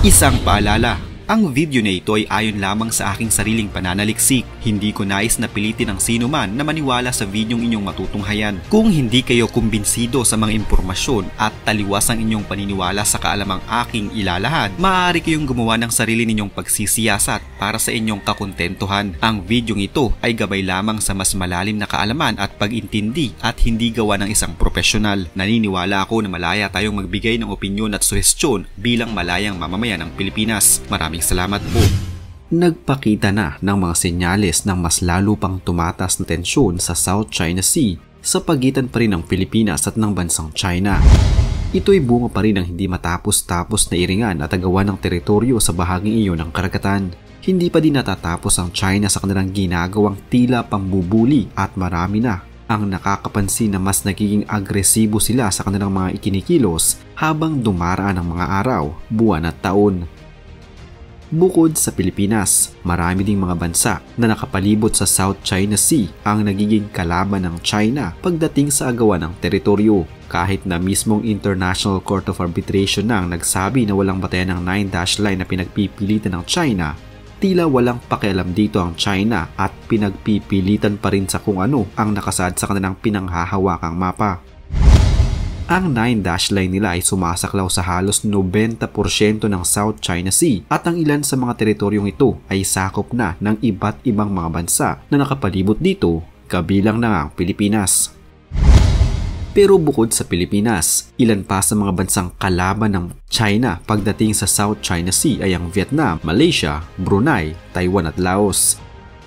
Isang paalala, ang video na ito ay ayon lamang sa aking sariling pananaliksik. Hindi ko nais na pilitin ang sino man na maniwala sa videong inyong matutunghayan. Kung hindi kayo kumbinsido sa mga impormasyon at taliwas ang inyong paniniwala sa kaalamang aking ilalahad, maaari kayong gumawa ng sarili ninyong pagsisiyasat para sa inyong kakontentuhan. Ang videong ito ay gabay lamang sa mas malalim na kaalaman at pag-intindi at hindi gawa ng isang profesional. Naniniwala ako na malaya tayong magbigay ng opinyon at suhestyon bilang malayang mamamayan ng Pilipinas. Maraming salamat po. Nagpakita na ng mga senyales ng mas lalo pang tumatas na tensyon sa South China Sea sa pagitan pa rin ng Pilipinas at ng bansang China. Ito'y bunga pa rin ng hindi matapos-tapos na iringan at agawan ng teritoryo sa bahaging iyon ng karagatan. Hindi pa din natatapos ang China sa kanilang ginagawang tila pambubuli at marami na ang nakakapansin na mas nagiging agresibo sila sa kanilang mga ikinikilos habang dumaraan ang mga araw, buwan at taon. Bukod sa Pilipinas, marami ding mga bansa na nakapalibot sa South China Sea ang nagiging kalaban ng China pagdating sa agawan ng teritoryo. Kahit na mismong International Court of Arbitration na ang nagsabi na walang batayan ng 9 Dash Line na pinagpipilitan ng China, tila walang pakialam dito ang China at pinagpipilitan pa rin sa kung ano ang nakasaad sa kanilang pinanghahawakang mapa. Ang 9 Dash Line nila ay sumasaklaw sa halos 90% ng South China Sea at ang ilan sa mga teritoryong ito ay sakop na ng iba't ibang mga bansa na nakapalibot dito, kabilang na ang Pilipinas. Pero bukod sa Pilipinas, ilan pa sa mga bansang kalaban ng China pagdating sa South China Sea ay ang Vietnam, Malaysia, Brunei, Taiwan at Laos.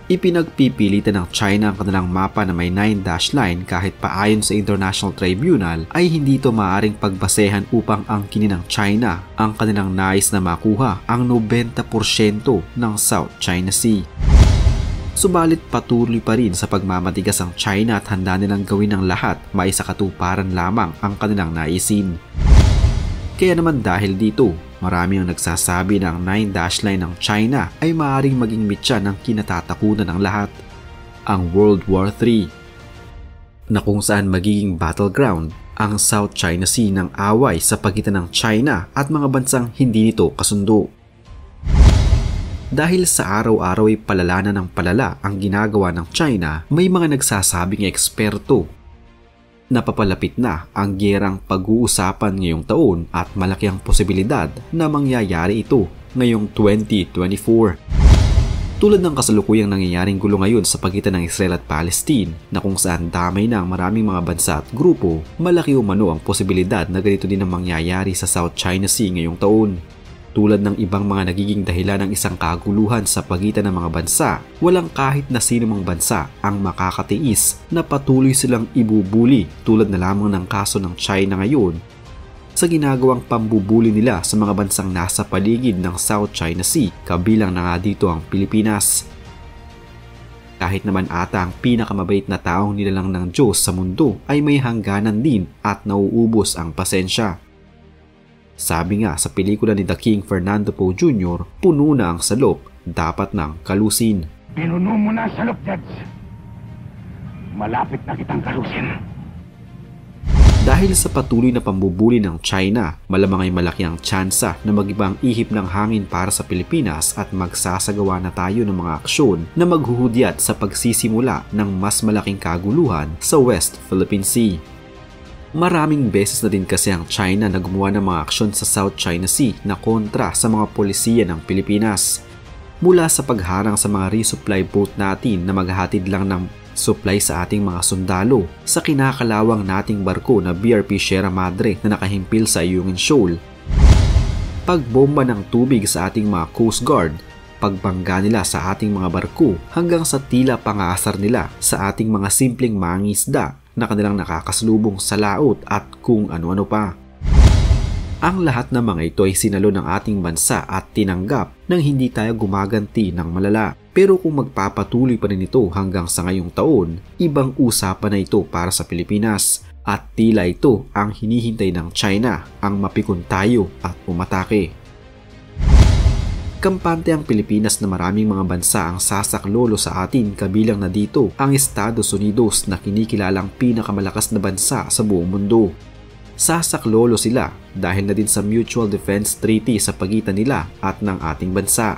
Ipinagpipilitan ng China ang kanilang mapa na may 9 Dash Line kahit paayon sa International Tribunal ay hindi ito maaaring pagbasehan upang angkinin ng China ang kanilang nais na makuha ang 90% ng South China Sea. Subalit patuloy pa rin sa pagmamatigas ang China at handa nilang gawin ang lahat maisakatuparan lamang ang kanilang naisin. Kaya naman dahil dito, marami ang nagsasabi na ang 9 Dash Line ng China ay maaaring maging mitya ng kinatatakutan ng lahat, ang World War III, na kung saan magiging battleground ang South China Sea ng away sa pagitan ng China at mga bansang hindi nito kasundo. Dahil sa araw-araw ay palalana ng palala ang ginagawa ng China, may mga nagsasabing eksperto napapalapit na ang gyerang pag-uusapan ngayong taon at malaki ang posibilidad na mangyayari ito ngayong 2024. Tulad ng kasalukuyang nangyayaring gulo ngayon sa pagitan ng Israel at Palestine na kung saan damay na ang maraming mga bansa at grupo, malaki umano ang posibilidad na ganito din ang mangyayari sa South China Sea ngayong taon. Tulad ng ibang mga nagiging dahilan ng isang kaguluhan sa pagitan ng mga bansa, walang kahit na sino mang bansa ang makakatiis na patuloy silang ibubuli tulad na lamang ng kaso ng China ngayon sa ginagawang pambubuli nila sa mga bansang nasa paligid ng South China Sea, kabilang na nga dito ang Pilipinas. Kahit naman ata ang pinakamabait na taong nilalang ng Diyos sa mundo ay may hangganan din at nauubos ang pasensya. Sabi nga sa pelikula ni The King Fernando Poe Jr., puno na ang salop, dapat nang kalusin. Pinuno mo na ang salop, Judge. Malapit na kitang kalusin. Dahil sa patuloy na pambubuli ng China, malamang ay malaki ang tsansa na magiba ang ihip ng hangin para sa Pilipinas at magsasagawa na tayo ng mga aksyon na maghuhudyat sa pagsisimula ng mas malaking kaguluhan sa West Philippine Sea. Maraming beses na din kasi ang China na gumawa ng mga aksyon sa South China Sea na kontra sa mga polisiya ng Pilipinas. Mula sa pagharang sa mga resupply boat natin na maghahatid lang ng supply sa ating mga sundalo, sa kinakalawang nating barko na BRP Sierra Madre na nakahimpil sa Yunin Shoal, pagbomba ng tubig sa ating mga Coast Guard, pagbangga nila sa ating mga barko hanggang sa tila pangasar nila sa ating mga simpleng mangisda na kanilang nakakasalubong sa laut at kung ano-ano pa. Ang lahat ng mga ito ay sinalo ng ating bansa at tinanggap nang hindi tayo gumaganti ng malala. Pero kung magpapatuloy pa rin ito hanggang sa ngayong taon, ibang usapan na ito para sa Pilipinas at tila ito ang hinihintay ng China, ang mapikon tayo at umatake. Kampante ang Pilipinas na maraming mga bansa ang sasaklolo sa atin, kabilang na dito ang Estados Unidos na kinikilalang pinakamalakas na bansa sa buong mundo. Sasaklolo sila dahil na din sa Mutual Defense Treaty sa pagitan nila at ng ating bansa.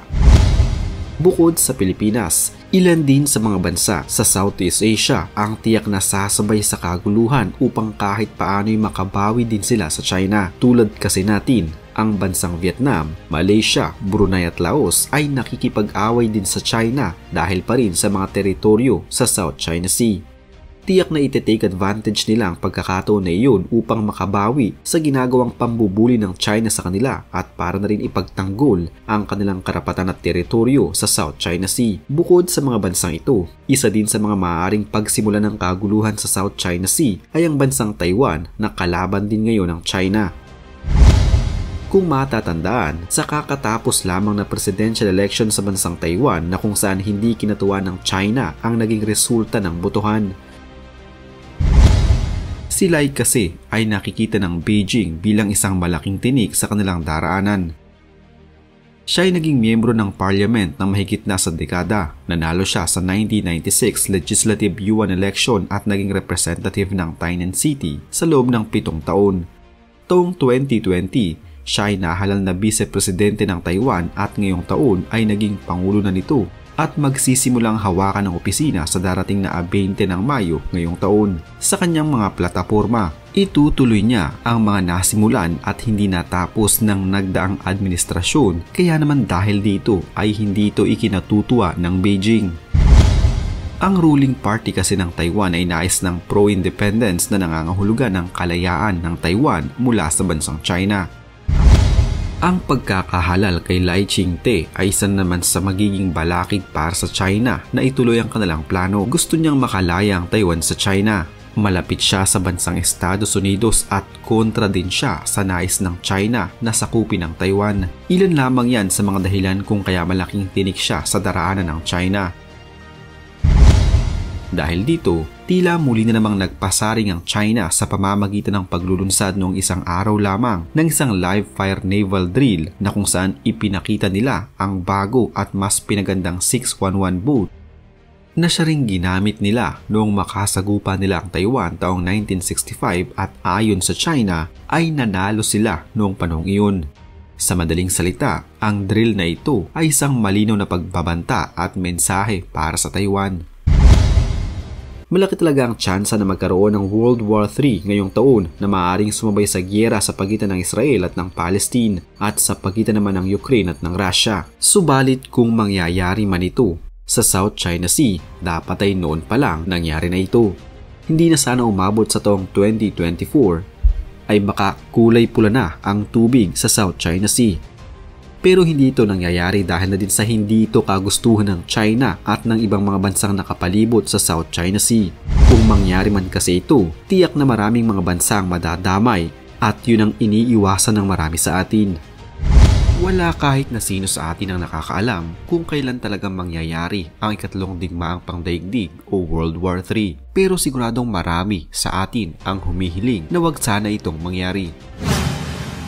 Bukod sa Pilipinas, ilan din sa mga bansa sa Southeast Asia ang tiyak na sasabay sa kaguluhan upang kahit paano'y makabawi din sila sa China. Tulad kasi natin, ang bansang Vietnam, Malaysia, Brunei at Laos ay nakikipag-away din sa China dahil pa rin sa mga teritoryo sa South China Sea. Tiyak na itetake advantage nila ang pagkakataon na iyon upang makabawi sa ginagawang pambubuli ng China sa kanila at para na rin ipagtanggol ang kanilang karapatan at teritoryo sa South China Sea. Bukod sa mga bansang ito, isa din sa mga maaaring pagsimula ng kaguluhan sa South China Sea ay ang bansang Taiwan na kalaban din ngayon ng China. Kung matatandaan, sa kakatapos lamang na presidential election sa bansang Taiwan na kung saan hindi kinatuwa ng China ang naging resulta ng botohan. Si Lai kasi ay nakikita ng Beijing bilang isang malaking tinik sa kanilang daraanan. Siya ay naging miyembro ng parliament ng mahigit na sa dekada. Nanalo siya sa 1996 Legislative Yuan election at naging representative ng Tainan City sa loob ng 7 taon. Taong 2020, siya ay nahalal na vice-presidente ng Taiwan at ngayong taon ay naging pangulo na nito at magsisimulang hawakan ng opisina sa darating na 20 ng Mayo ngayong taon. Sa kanyang mga plataporma, itutuloy niya ang mga nasimulan at hindi natapos ng nagdaang administrasyon, kaya naman dahil dito ay hindi ito ikinatutuwa ng Beijing. Ang ruling party kasi ng Taiwan ay nais ng pro-independence na nangangahulugan ng kalayaan ng Taiwan mula sa bansang China. Ang pagkakahalal kay Lai Ching-te ay isa naman sa magiging balakid para sa China na ituloy ang kanilang plano. Gusto niyang makalaya ang Taiwan sa China. Malapit siya sa bansang Estados Unidos at kontra din siya sa nais ng China na sakupin ang Taiwan. Ilan lamang yan sa mga dahilan kung kaya malaking tinik siya sa daraanan ng China. Dahil dito, tila muli na namang nagpasaring ang China sa pamamagitan ng paglulunsad noong isang araw lamang ng isang live-fire naval drill na kung saan ipinakita nila ang bago at mas pinagandang 611 boat na siya ring ginamit nila noong makasagupa nila ang Taiwan taong 1965 at ayon sa China ay nanalo sila noong panahong iyon. Sa madaling salita, ang drill na ito ay isang malinaw na pagbabanta at mensahe para sa Taiwan. Malaki talaga ang tsansa na magkaroon ng World War III ngayong taon na maaaring sumabay sa giyera sa pagitan ng Israel at ng Palestine at sa pagitan naman ng Ukraine at ng Russia. Subalit kung mangyayari man ito sa South China Sea, dapat ay noon pa lang nangyari na ito. Hindi na sana umabot sa taong 2024 ay baka kulay pula na ang tubig sa South China Sea. Pero hindi ito nangyayari dahil na din sa hindi ito kagustuhan ng China at ng ibang mga bansang nakapalibot sa South China Sea. Kung mangyari man kasi ito, tiyak na maraming mga bansang madadamay at yun ang iniiwasan ng marami sa atin. Wala kahit na sino sa atin ang nakakaalam kung kailan talagang mangyayari ang ikatlong digmaang pangdaigdig o World War III. Pero siguradong marami sa atin ang humihiling na wag sana itong mangyari.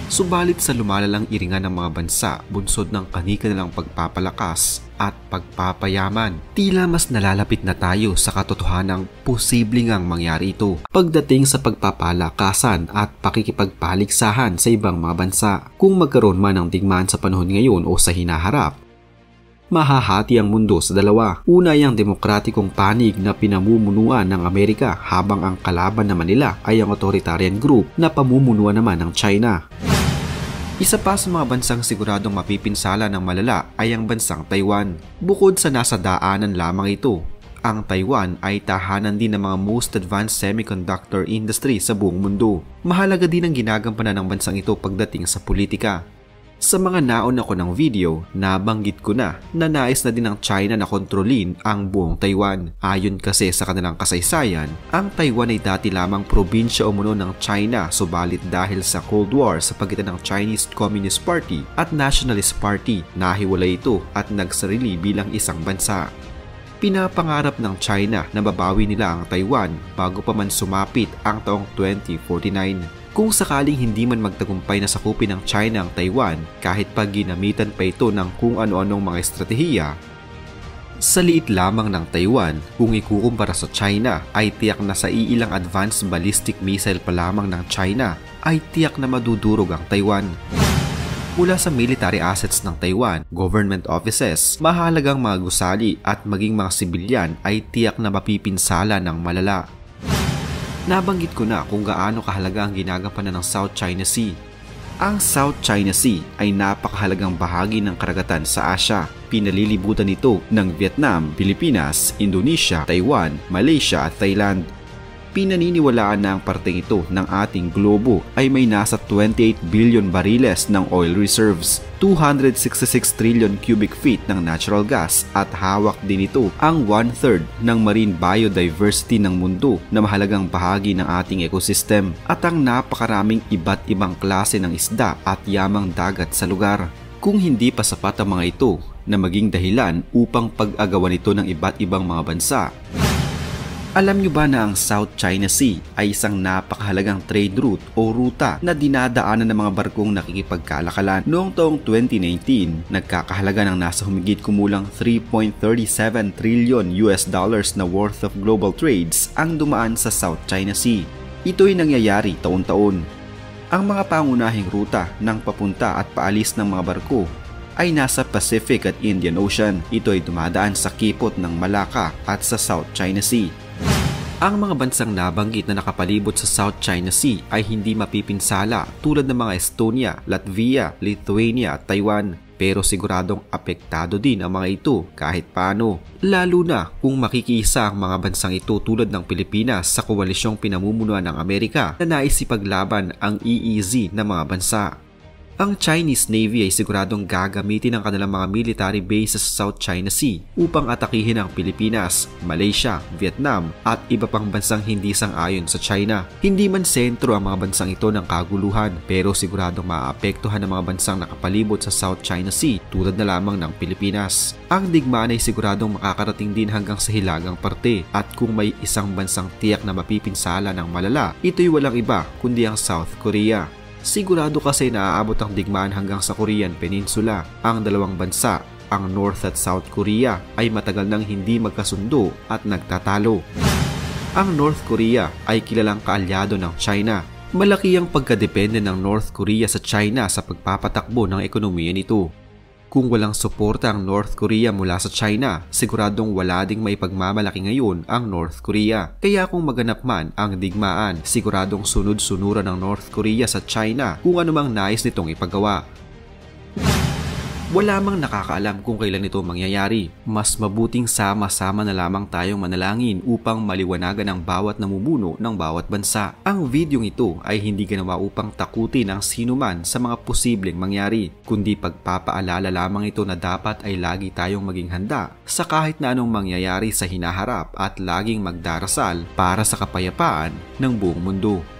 Subalit sa lumalalang iringan ng mga bansa, bunsod ng kani-kanilang pagpapalakas at pagpapayaman, tila mas nalalapit na tayo sa katotohanang posibleng ang mangyari ito pagdating sa pagpapalakasan at pakikipagpaligsahan sa ibang mga bansa. Kung magkaroon man ng digmaan sa panahon ngayon o sa hinaharap, mahahati ang mundo sa dalawa. Una ay ang demokratikong panig na pinamumunuan ng Amerika, habang ang kalaban naman nila ay ang authoritarian group na pamumunuan naman ng China. Isa pa sa mga bansang siguradong mapipinsala ng malala ay ang bansang Taiwan. Bukod sa nasa daanan lamang ito, ang Taiwan ay tahanan din ng mga most advanced semiconductor industry sa buong mundo. Mahalaga din ang ginagampanan ng bansang ito pagdating sa politika. Sa mga naon ako ng video, nabanggit ko na nais na din ng China na kontrolin ang buong Taiwan. Ayon kasi sa kanilang kasaysayan, ang Taiwan ay dati lamang probinsya o muno ng China, subalit dahil sa Cold War sa pagitan ng Chinese Communist Party at Nationalist Party, nahiwalay ito at nagsarili bilang isang bansa. Pinapangarap ng China na babawi nila ang Taiwan bago pa man sumapit ang taong 2049. Kung sakaling hindi man magtagumpay na sakupin ng China ang Taiwan, kahit pa ginamitan pa ito ng kung ano-anong mga estratehiya, Sa liit lamang ng Taiwan, kung ikukumpara sa China, ay tiyak na sa iilang advanced ballistic missile pa lamang ng China, ay tiyak na madudurog ang Taiwan. Mula sa military assets ng Taiwan, government offices, mahalagang mga gusali at maging mga sibilyan ay tiyak na mapipinsala ng malala. Nabanggit ko na kung gaano kahalaga ang ginagampanan ng South China Sea. Ang South China Sea ay napakahalagang bahagi ng karagatan sa Asya. Pinalilibutan ito ng Vietnam, Pilipinas, Indonesia, Taiwan, Malaysia at Thailand. Pinaniniwalaan na ang parteng ito ng ating globo ay may nasa 28 billion bariles ng oil reserves, 266 trillion cubic feet ng natural gas at hawak din ito ang 1/3 ng marine biodiversity ng mundo na mahalagang bahagi ng ating ecosystem at ang napakaraming iba't ibang klase ng isda at yamang dagat sa lugar. Kung hindi pa sapat ang mga ito na maging dahilan upang pag-agawan ito ng iba't ibang mga bansa. Alam nyo ba na ang South China Sea ay isang napakahalagang trade route o ruta na dinadaanan ng mga barkong nakikipagkalakalan? Noong taong 2019, nagkakahalaga ng nasa humigit kumulang $3.37 trillion na worth of global trades ang dumaan sa South China Sea. Ito'y nangyayari taon-taon. Ang mga pangunahing ruta ng papunta at paalis ng mga barko ay nasa Pacific at Indian Ocean. Ito ay dumadaan sa kipot ng Malacca at sa South China Sea. Ang mga bansang nabanggit na nakapalibot sa South China Sea ay hindi mapipinsala tulad ng mga Estonia, Latvia, Lithuania at Taiwan. Pero siguradong apektado din ang mga ito kahit paano. Lalo na kung makikiisa ang mga bansang ito tulad ng Pilipinas sa koalisyong pinamumunuan ng Amerika na naisipaglaban ang EEZ ng mga bansa. Ang Chinese Navy ay siguradong gagamitin ang kanilang mga military bases sa South China Sea upang atakihin ang Pilipinas, Malaysia, Vietnam at iba pang bansang hindi sang-ayon sa China. Hindi man sentro ang mga bansang ito ng kaguluhan pero siguradong maaapektuhan ang mga bansang nakapalibot sa South China Sea tulad na lamang ng Pilipinas. Ang digmaan ay siguradong makakarating din hanggang sa hilagang parte at kung may isang bansang tiyak na mapipinsala ng malala, ito'y walang iba kundi ang South Korea. Sigurado kasi naaabot ang digmaan hanggang sa Korean Peninsula. Ang dalawang bansa, ang North at South Korea, ay matagal nang hindi magkasundo at nagtatalo. Ang North Korea ay kilalang kaalyado ng China. Malaki ang pagkadepende ng North Korea sa China sa pagpapatakbo ng ekonomiya nito. Kung walang suporta ang North Korea mula sa China, siguradong wala ding may pagmamalaki ngayon ang North Korea. Kaya kung maganap man ang digmaan, siguradong sunod-sunuran ng North Korea sa China kung anumang nais nitong ipagawa. Wala mang nakakaalam kung kailan ito mangyayari. Mas mabuting sama-sama na lamang tayong manalangin upang maliwanagan ang bawat namumuno ng bawat bansa. Ang videong ito ay hindi ginawa upang takutin ang sinuman sa mga posibleng mangyari, kundi pagpapaalala lamang ito na dapat ay lagi tayong maging handa sa kahit na anong mangyayari sa hinaharap at laging magdarasal para sa kapayapaan ng buong mundo.